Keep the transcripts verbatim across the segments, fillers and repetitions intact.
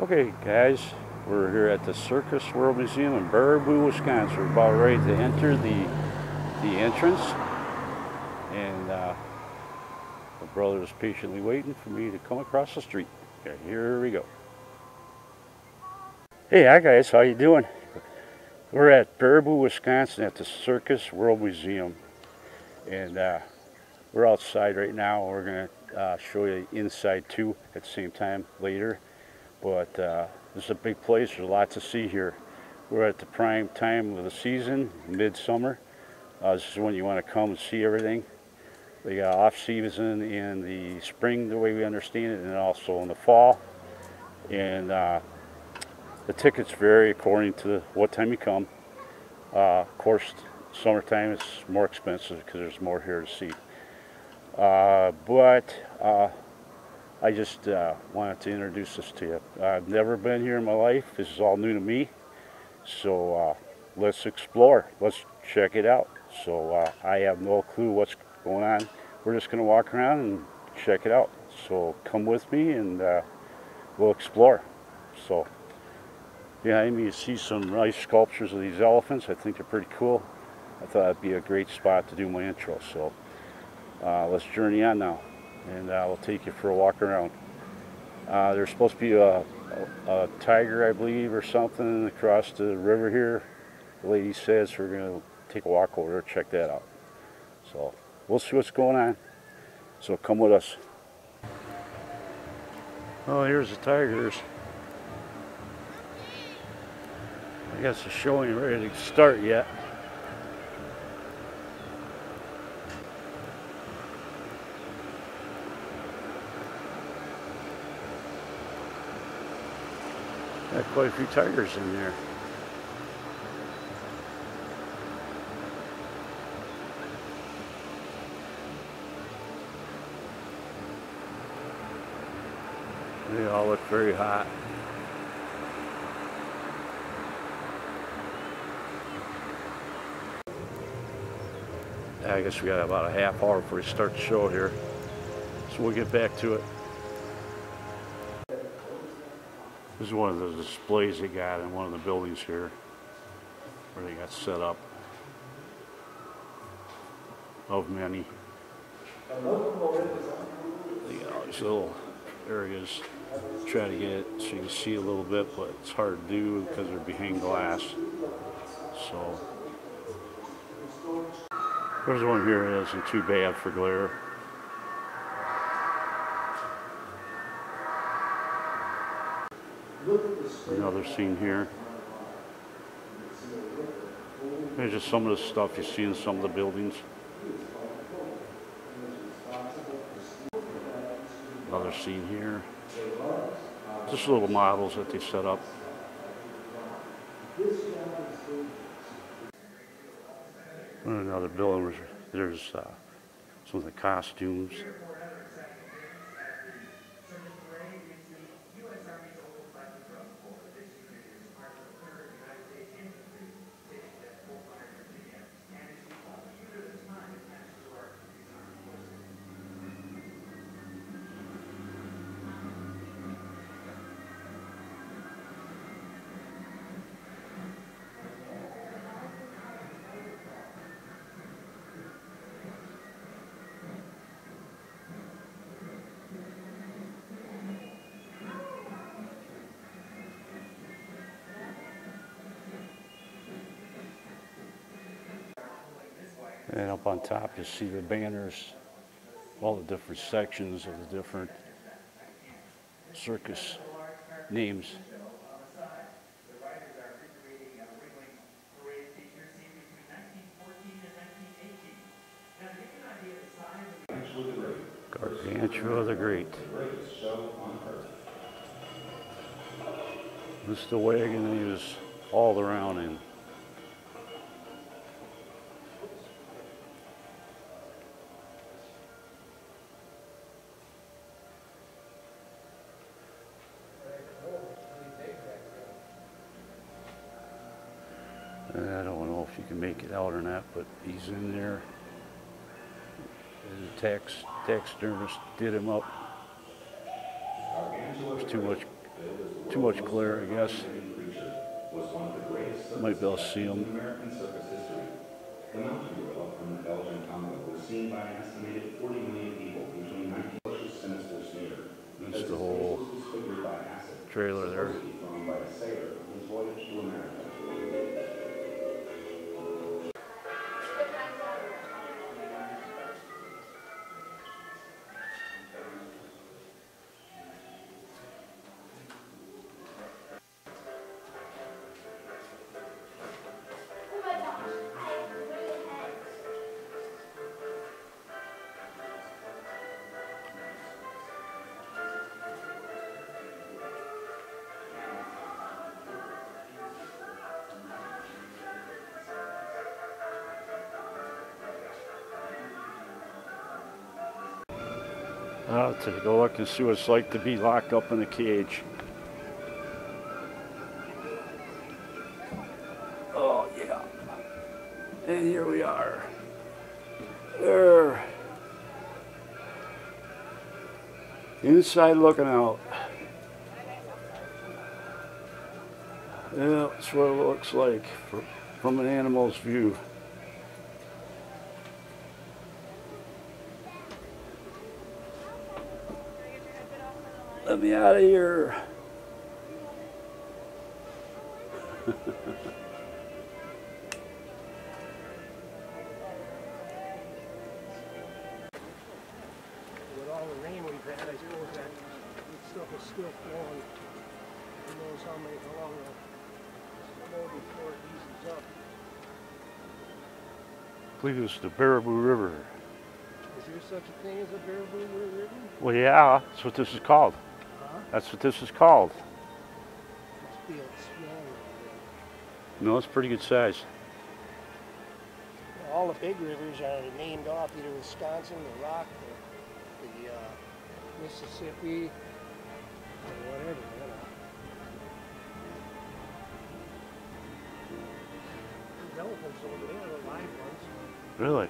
Okay guys, we're here at the Circus World Museum in Baraboo, Wisconsin. We're about ready to enter the the entrance, and uh, my brother is patiently waiting for me to come across the street. Okay, here we go. Hey, hi guys, how you doing? We're at Baraboo, Wisconsin at the Circus World Museum, and uh, we're outside right now. We're going to uh, show you inside too at the same time later. But uh, this is a big place, there's a lot to see here. We're at the prime time of the season, midsummer. Uh, this is when you want to come and see everything. They got off season in the spring, the way we understand it, and also in the fall. And uh, the tickets vary according to what time you come. Uh, of course, summertime is more expensive because there's more here to see. Uh, but uh, I just uh, wanted to introduce this to you. I've never been here in my life. This is all new to me. So uh, let's explore. Let's check it out. So uh, I have no clue what's going on. We're just going to walk around and check it out. So come with me and uh, we'll explore. So behind me you see some nice sculptures of these elephants. I think they're pretty cool. I thought it'd be a great spot to do my intro. So uh, let's journey on now. And I uh, will take you for a walk around. Uh, there's supposed to be a, a, a tiger, I believe, or something across the river here. The lady says, so we're going to take a walk over there, check that out. So we'll see what's going on. So come with us. Oh, here's the tigers. I guess the show ain't ready to start yet. Got quite a few tigers in there. They all look very hot. I guess we got about a half hour before we start the show here, so we'll get back to it. This is one of the displays they got in one of the buildings here where they got set up of many. They got all these little areas, try to get it so you can see a little bit, but it's hard to do because they're behind glass. So there's one here that isn't too bad for glare. Another scene here. There's just some of the stuff you see in some of the buildings. Another scene here. Just little models that they set up. And another building where there's uh, some of the costumes. And up on top you see the banners, all the different sections of the different circus names. Gargantua the Great. This is the wagon he was hauled around in. I don't know if you can make it out or not, but he's in there. The tax, taxidermist did him up. There's too much, too much glare, I guess. Might be able to see them. The mountain gorilla from the Belgian Congo was seen by an estimated forty million people between nineteen... sinister sneer. That's the whole trailer there. ...by a sailor on his voyage to America. Uh, to go look and see what it's like to be locked up in a cage. Oh yeah, and here we are. There, inside looking out. Yeah, that's what it looks like for, from an animal's view. Let me out of here. With all the rain we've had, I suppose that stuff is still flowing. Who knows how many, how long it'll flow before it eases up. I believe it's the Baraboo River. Is there such a thing as a Baraboo River? Well, yeah, that's what this is called. That's what this is called. No, it's pretty good size. Well, all the big rivers are named off either Wisconsin, the Rock, the, the uh, Mississippi, or whatever. You know. These elephants over there are the live ones. Really?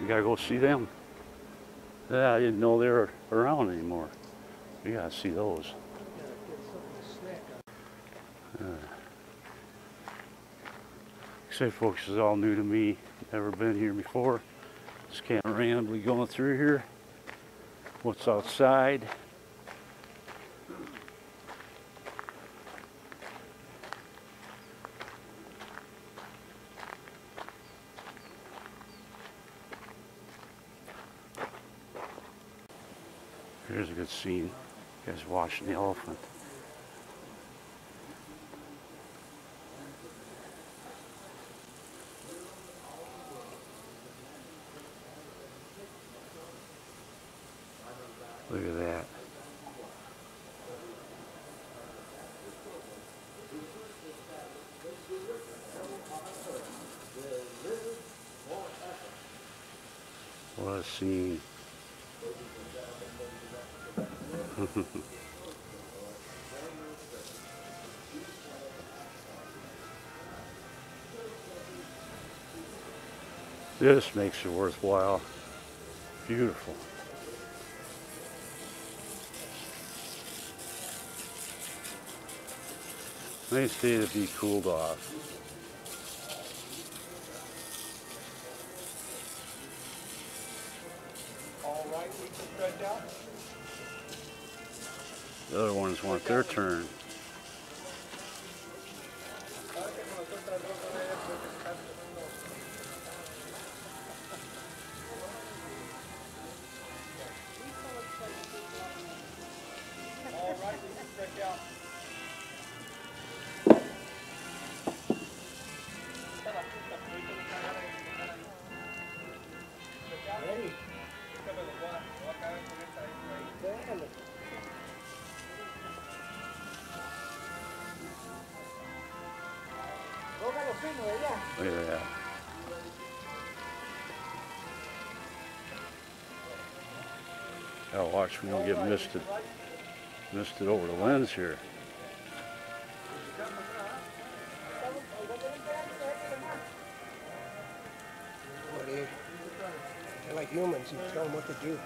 You gotta go see them. Yeah, I didn't know they were around anymore. You gotta see those. Uh, say, folks, it's all new to me. Never been here before. Just kind of randomly going through here. What's outside? Here's a good scene. You guys watching the elephant. Look at that. What a scene. This makes it worthwhile. Beautiful. Nice day to be cooled off. All right, we can stretch out. The other ones want their turn. Look at that. Gotta watch we don't get misted, misted over the lens here. They're like humans, you tell them what to do.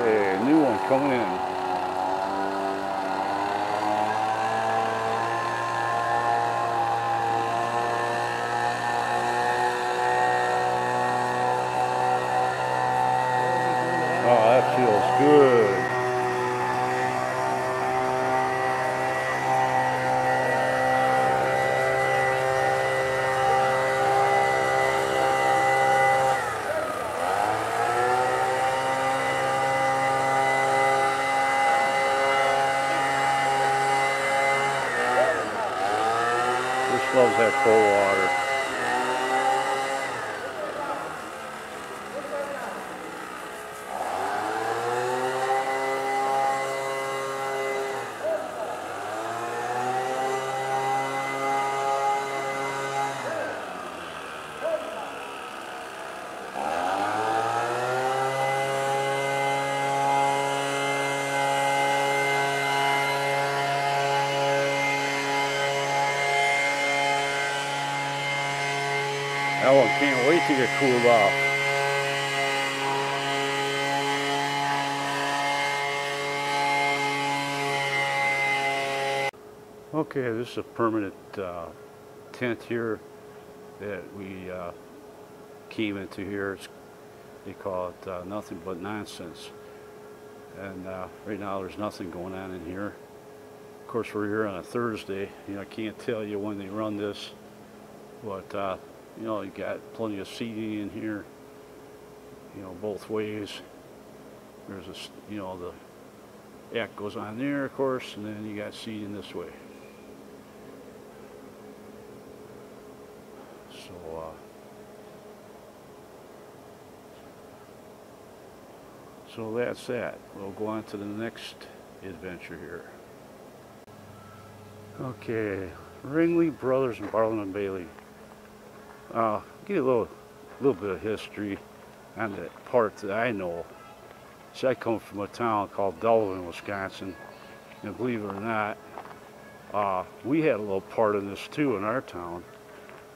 Okay, new one coming in. Loves that cold water. That one can't wait to get cooled off. Okay, this is a permanent uh, tent here that we uh, came into here. It's, they call it uh, nothing but nonsense. And uh, right now there's nothing going on in here. Of course, we're here on a Thursday. You know, I can't tell you when they run this, but uh, you know, you got plenty of seating in here, you know, both ways. There's a, you know, the act goes on there, of course, and then you got seating this way. So, uh, so that's that. We'll go on to the next adventure here. Okay, Ringling Brothers and Barnum and Bailey. Uh, get a little, little bit of history on the part that I know. So I come from a town called Delavan, Wisconsin, and believe it or not, uh, we had a little part in this too in our town.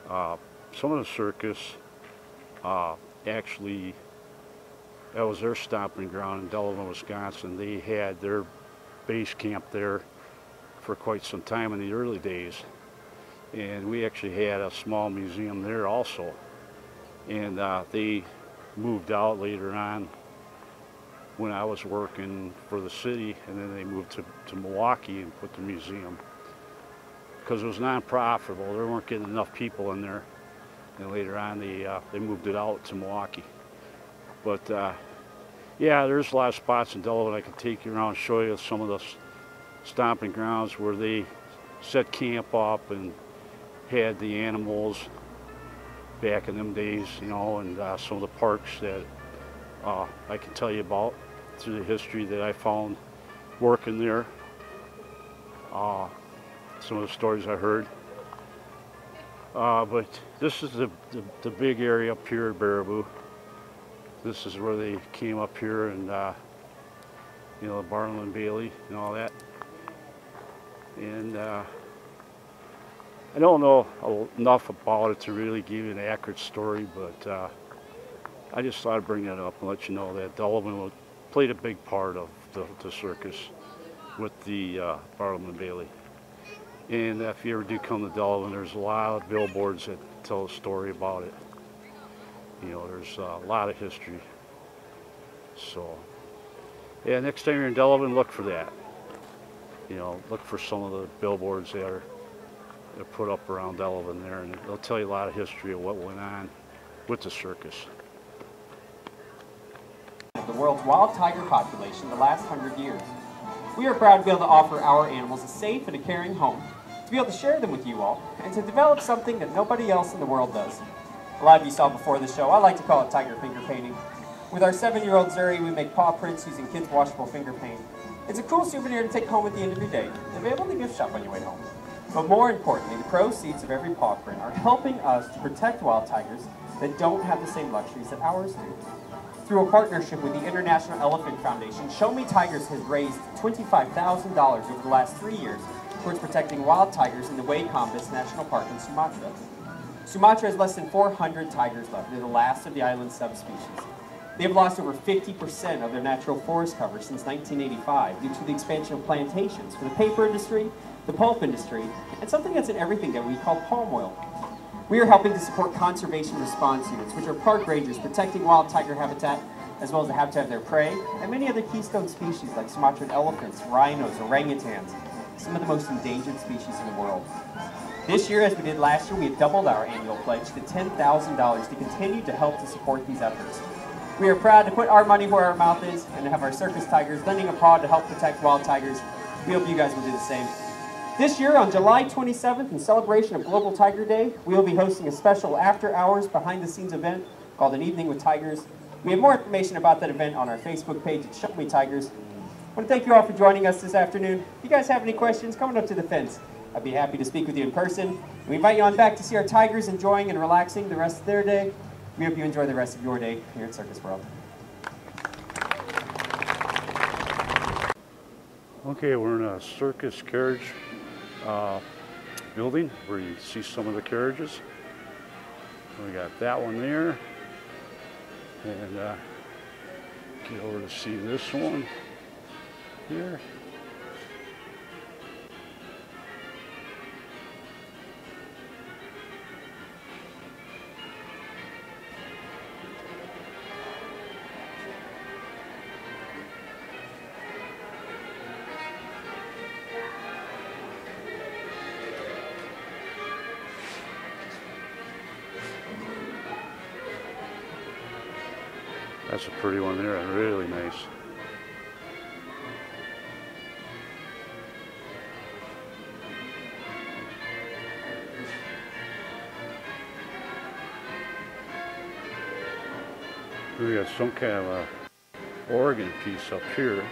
Uh, some of the circus, uh, actually, that was their stomping ground in Delavan, Wisconsin. They had their base camp there for quite some time in the early days. And we actually had a small museum there also, and uh, they moved out later on when I was working for the city, and then they moved to, to Milwaukee and put the museum because it was non-profitable. There weren't getting enough people in there, and later on they, uh, they moved it out to Milwaukee. But uh, yeah, there's a lot of spots in Delavan I can take you around and show you some of the stomping grounds where they set camp up and had the animals back in them days, you know, and uh, some of the parks that uh, I can tell you about through the history that I found working there. Uh, some of the stories I heard. Uh, but this is the, the, the big area up here at Baraboo. This is where they came up here and, uh, you know, Barnum and Bailey and all that. And uh, I don't know enough about it to really give you an accurate story, but uh, I just thought I'd bring that up and let you know that Delavan played a big part of the, the circus with the uh, Barnum and Bailey. And if you ever do come to Delavan, there's a lot of billboards that tell a story about it. You know, there's a lot of history. So, yeah, next time you're in Delavan, look for that. You know, look for some of the billboards that are, that are put up around Delavan there, and they'll tell you a lot of history of what went on with the circus. The world's wild tiger population in the last hundred years. We are proud to be able to offer our animals a safe and a caring home, to be able to share them with you all, and to develop something that nobody else in the world does. A lot of you saw before the show, I like to call it tiger finger painting. With our seven-year-old Zuri, we make paw prints using kids' washable finger paint. It's a cool souvenir to take home at the end of your day, available in the gift shop on your way home. But more importantly, the proceeds of every paw print are helping us to protect wild tigers that don't have the same luxuries that ours do. Through a partnership with the International Elephant Foundation, Show Me Tigers has raised twenty-five thousand dollars over the last three years towards protecting wild tigers in the Way Kambas National Park in Sumatra. Sumatra has less than four hundred tigers left. They're the last of the island subspecies. They've lost over fifty percent of their natural forest cover since nineteen eighty-five due to the expansion of plantations for the paper industry, the pulp industry, and something that's in everything that we call palm oil. We are helping to support conservation response units, which are park rangers protecting wild tiger habitat, as well as the habitat of their prey, and many other keystone species like Sumatran elephants, rhinos, orangutans, some of the most endangered species in the world. This year, as we did last year, we have doubled our annual pledge to ten thousand dollars to continue to help to support these efforts. We are proud to put our money where our mouth is and to have our circus tigers lending a paw to help protect wild tigers. We hope you guys will do the same. This year, on July twenty-seventh, in celebration of Global Tiger Day, we will be hosting a special after-hours, behind-the-scenes event called An Evening with Tigers. We have more information about that event on our Facebook page at Show Me Tigers. I want to thank you all for joining us this afternoon. If you guys have any questions, come on up to the fence. I'd be happy to speak with you in person. We invite you on back to see our tigers enjoying and relaxing the rest of their day. We hope you enjoy the rest of your day here at Circus World. Okay, we're in a circus carriage uh, building where you see some of the carriages. We got that one there. And uh, get over to see this one here. That's a pretty one there, and really nice. We got some kind of a organ piece up here.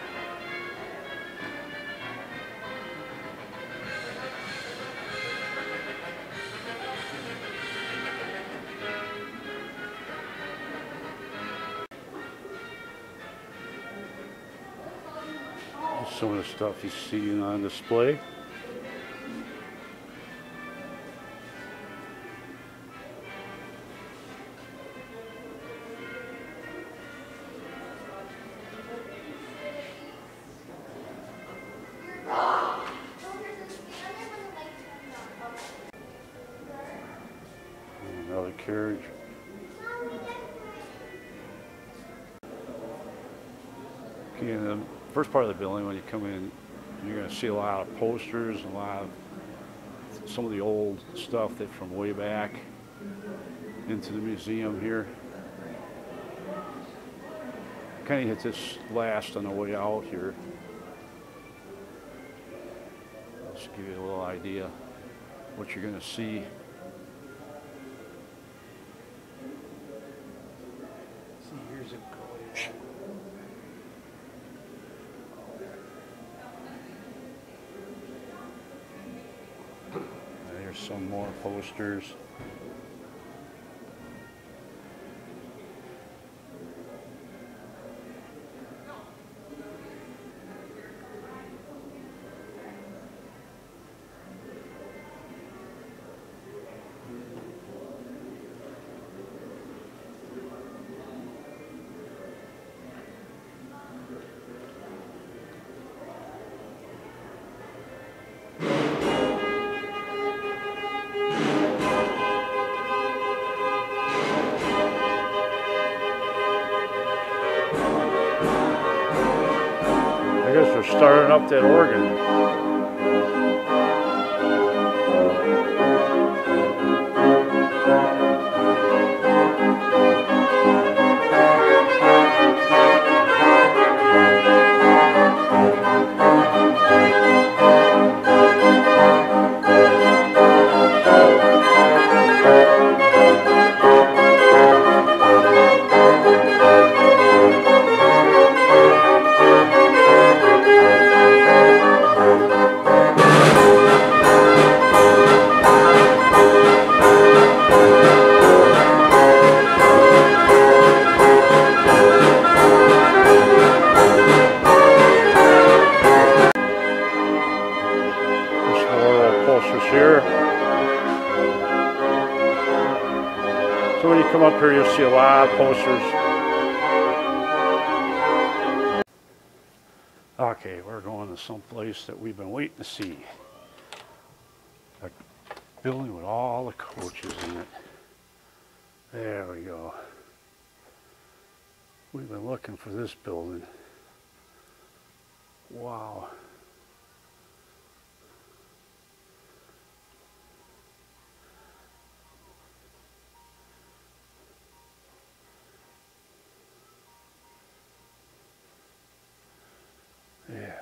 Some of the stuff you see on display. Another carriage. Okay, and then first part of the building, when you come in, you're going to see a lot of posters, a lot of some of the old stuff that from way back into the museum here. Kind of hit this last on the way out here. Just to give you a little idea what you're going to see. Some more posters. Starting up that organ. Here you'll see a lot of posters. Okay, we're going to someplace that we've been waiting to see. A building with all the coaches in it. There we go. We've been looking for this building. Wow. Yeah.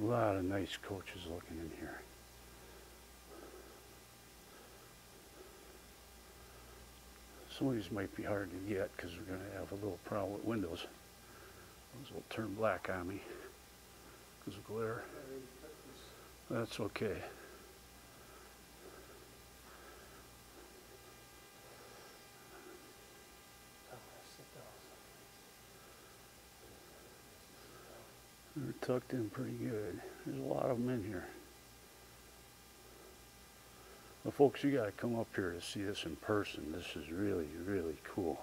A lot of nice coaches looking in here. Some of these might be hard to get because we're going to have a little problem with windows. Those will turn black on me because of glare. That's okay. They're tucked in pretty good. There's a lot of them in here. Well, folks, you gotta come up here to see this in person. This is really, really cool.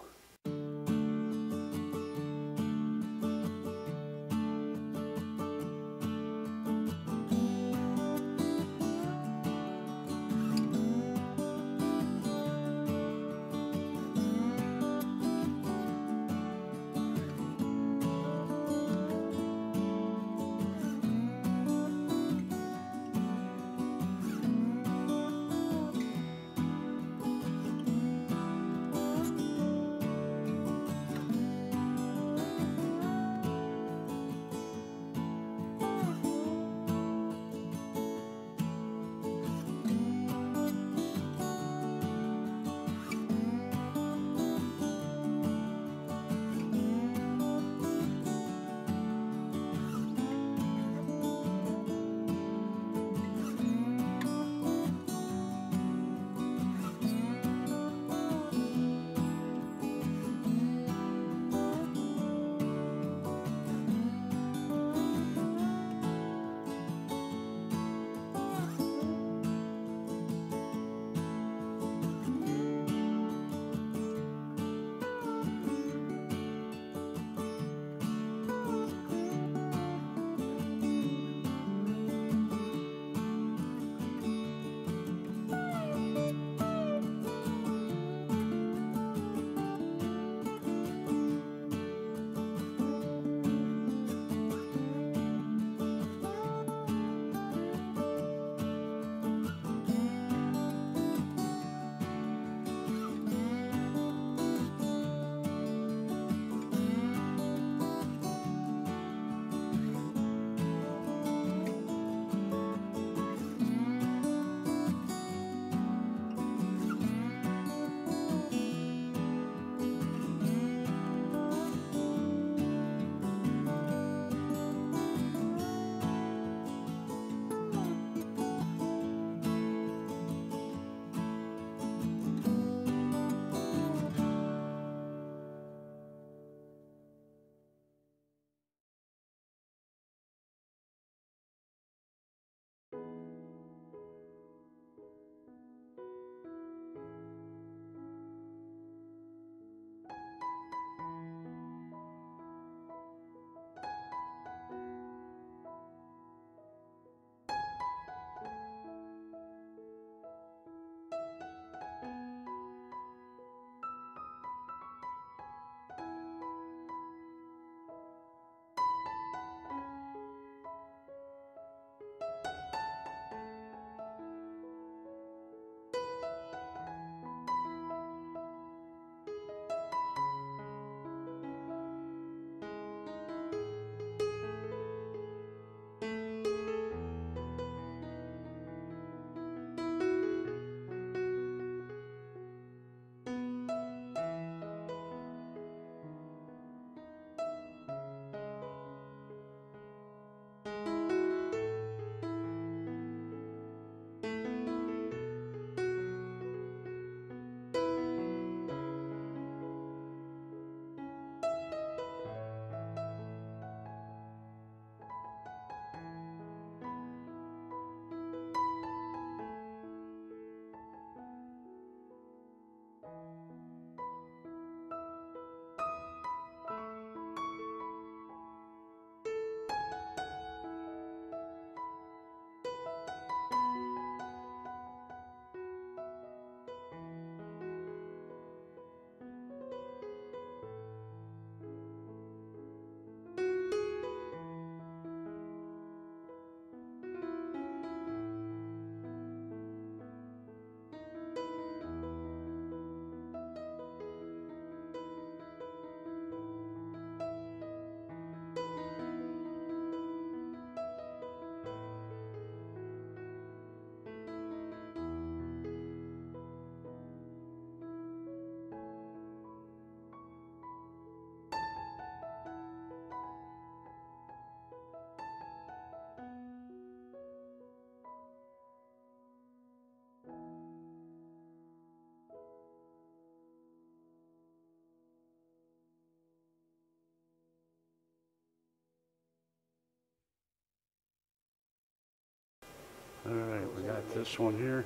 All right, we got this one here.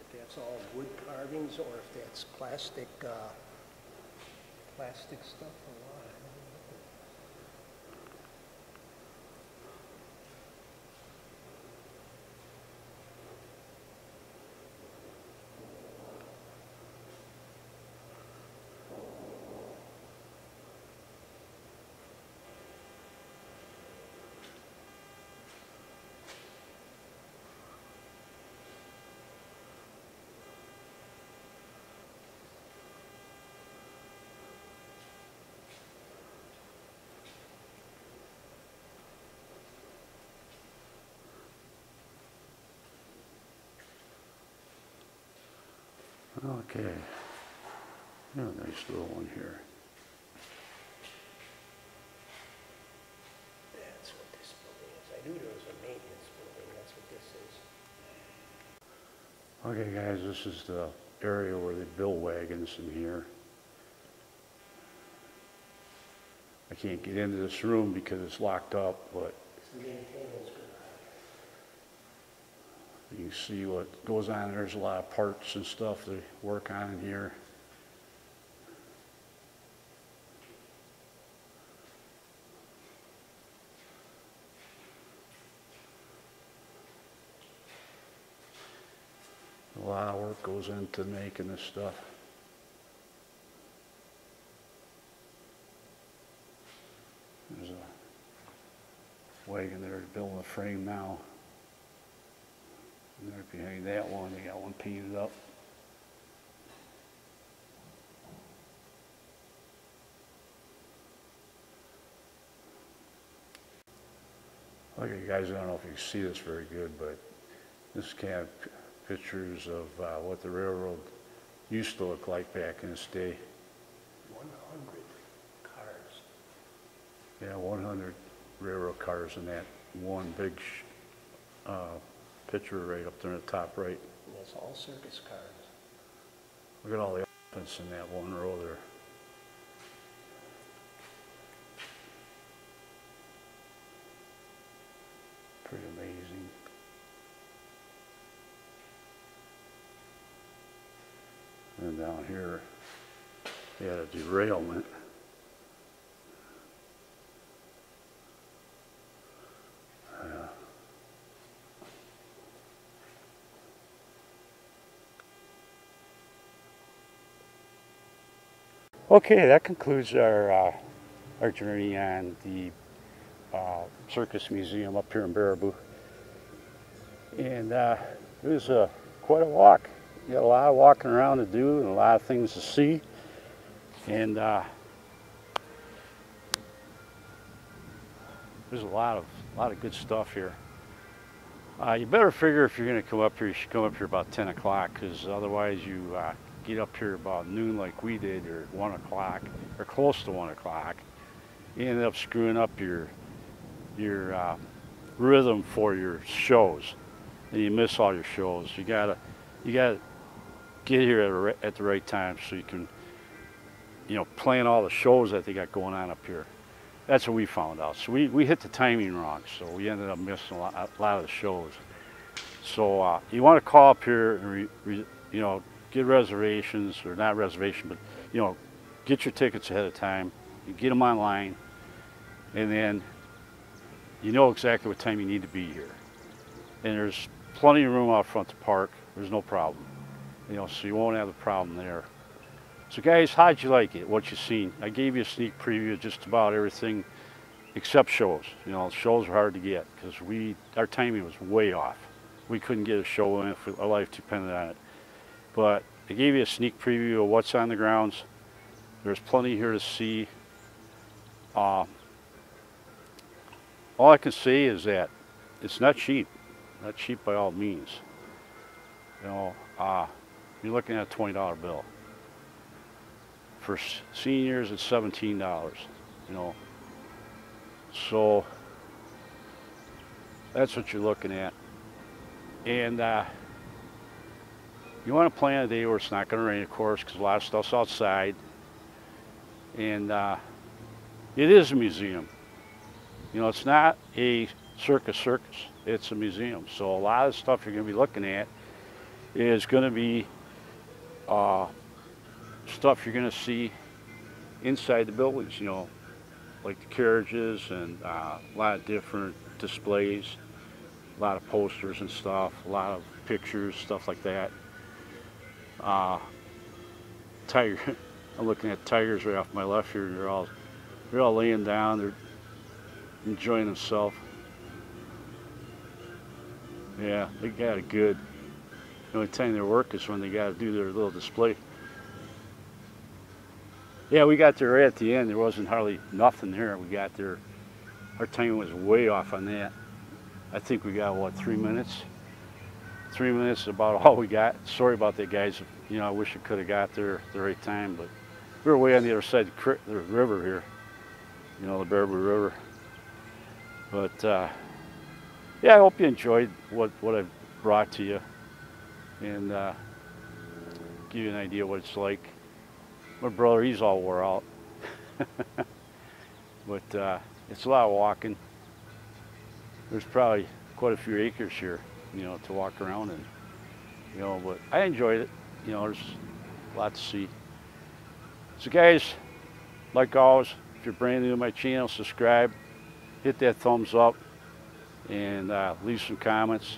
If that's all wood carvings or if that's plastic, uh, plastic stuff. Okay, oh, nice little one here. That's what this building is. I knew there was a maintenance building. That's what this is. Okay, guys, this is the area where they build wagons in here. I can't get into this room because it's locked up, but you can see what goes on. There's a lot of parts and stuff they work on here. A lot of work goes into making this stuff. There's a wagon there building a frame now. There behind that one, they got one painted up. Okay, guys, I don't know if you can see this very good, but this is kind of pictures of uh, what the railroad used to look like back in its day. one hundred cars. Yeah, one hundred railroad cars in that one big Uh, picture right up there in the top right. And that's all circus cars. Look at all the elephants in that one row there. Pretty amazing. And down here, they had a derailment. Okay, that concludes our, uh, our journey on the uh, Circus Museum up here in Baraboo. And uh, it was uh, quite a walk. You got a lot of walking around to do and a lot of things to see. And uh, there's a lot of, a lot of good stuff here. Uh, you better figure if you're going to come up here, you should come up here about ten o'clock, because otherwise you uh, get up here about noon like we did, or one o'clock, or close to one o'clock. You end up screwing up your your uh, rhythm for your shows, and you miss all your shows. You gotta you gotta get here at, a, at the right time so you can, you know, plan all the shows that they got going on up here. That's what we found out. So we, we hit the timing wrong, so we ended up missing a lot, a lot of the shows. So uh, you want to call up here and re, re, you know, get reservations, or not reservation, but, you know, get your tickets ahead of time, you get them online, and then you know exactly what time you need to be here. And there's plenty of room out front to park. There's no problem, you know, so you won't have a problem there. So guys, how'd you like it, what you seen? I gave you a sneak preview of just about everything except shows. You know, shows are hard to get because we, our timing was way off. We couldn't get a show in if our life depended on it. But I gave you a sneak preview of what's on the grounds. There's plenty here to see. Uh, all I can say is that it's not cheap. Not cheap by all means. You know, uh, you're looking at a twenty dollar bill. For seniors, it's seventeen dollars, you know. So that's what you're looking at. And uh, you want to plan a day where it's not going to rain, of course, because a lot of stuff's outside. And uh, it is a museum. You know, it's not a circus circus, it's a museum. So a lot of stuff you're gonna be looking at is gonna be uh, stuff you're gonna see inside the buildings, you know, like the carriages and uh, a lot of different displays, a lot of posters and stuff, a lot of pictures, stuff like that. Uh, tiger, I'm looking at tigers right off my left here. They're all, they're all laying down. They're enjoying themselves. Yeah, they got a good. The only time they work is when they got to do their little display. Yeah, we got there right at the end. There wasn't hardly nothing there. We got there. Our time was way off on that. I think we got, what, three minutes? Three minutes is about all we got. Sorry about that, guys. You know, I wish I could have got there at the right time, but we were way on the other side of the river here. You know, the Baraboo River. But, uh, yeah, I hope you enjoyed what, what I've brought to you and uh, give you an idea what it's like. My brother, he's all wore out. But uh, it's a lot of walking. There's probably quite a few acres here, you know, to walk around and, you know, but I enjoyed it. You know, there's a lot to see. So guys, like always, if you're brand new to my channel, subscribe. Hit that thumbs up and uh, leave some comments.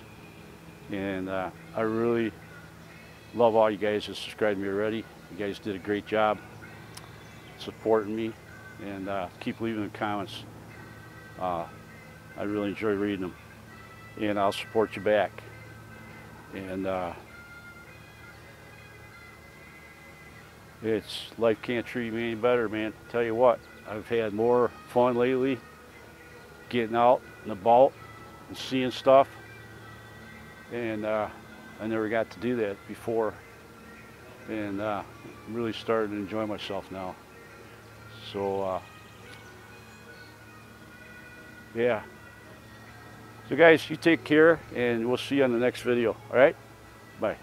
And uh, I really love all you guys that subscribed to me already. You guys did a great job supporting me, and uh, keep leaving the comments. Uh, I really enjoy reading them, and I'll support you back. And uh, it's, life can't treat me any better, man. Tell you what, I've had more fun lately getting out and about and seeing stuff, and uh, I never got to do that before, and uh, I'm really starting to enjoy myself now. So uh, yeah, so guys, you take care, and we'll see you on the next video. All right, bye.